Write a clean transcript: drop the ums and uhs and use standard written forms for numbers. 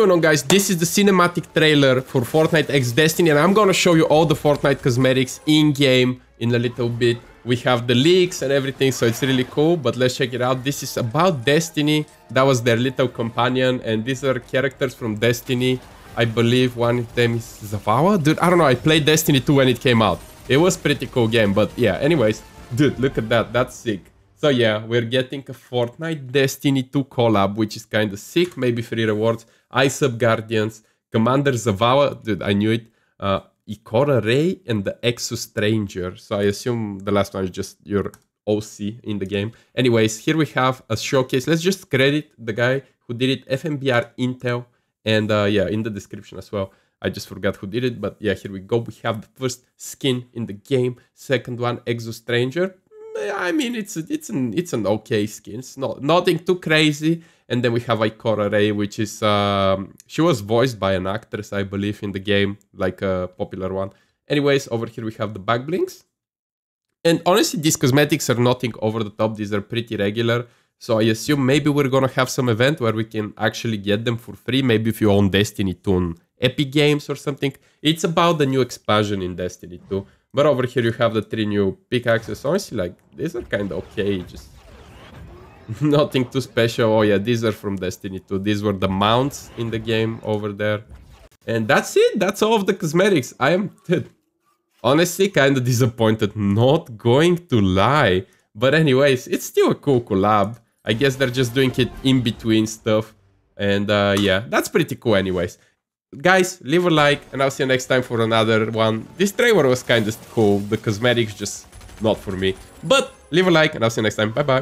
going on, guys? This is the cinematic trailer for Fortnite X Destiny, and I'm gonna show you all the Fortnite cosmetics in-game in a little bit. We have the leaks and everything, so it's really cool, but let's check it out. This is about Destiny. That was their little companion, and these are characters from Destiny. I believe one of them is Zavala? Dude, I don't know, I played Destiny 2 when it came out. It was pretty cool game, but yeah, anyways. Dude, look at that, that's sick. So yeah, we're getting a Fortnite Destiny 2 collab, which is kind of sick. Maybe free rewards. Ice-Up Guardians, Commander Zavala, dude, I knew it. Ikora Ray and the Exo Stranger. So I assume the last one is just your OC in the game. Anyways, here we have a showcase. Let's just credit the guy who did it, FNBR Intel. And yeah, in the description as well. I just forgot who did it, but yeah, here we go. We have the first skin in the game. Second one, Exo Stranger. I mean, it's an okay skin. It's nothing too crazy. And then we have Ikora Ray, which is she was voiced by an actress, I believe, in the game, like a popular one. Anyways, over here we have the back blinks. And honestly, these cosmetics are nothing over the top. These are pretty regular. So I assume maybe we're going to have some event where we can actually get them for free. Maybe if you own Destiny 2 on Epic Games or something. It's about the new expansion in Destiny 2. But over here you have the 3 new pickaxes. Honestly, like, these are kind of okay. Just nothing too special. Oh yeah, these are from Destiny 2. These were the mounts in the game over there. And that's it. That's all of the cosmetics. I am, dude, honestly kind of disappointed. Not going to lie. But anyways, it's still a cool collab. I guess they're just doing it in between stuff. And yeah, that's pretty cool anyways. Guys, leave a like and I'll see you next time for another one. This trailer was kind of cool. The cosmetics just not for me. But leave a like and I'll see you next time. Bye-bye.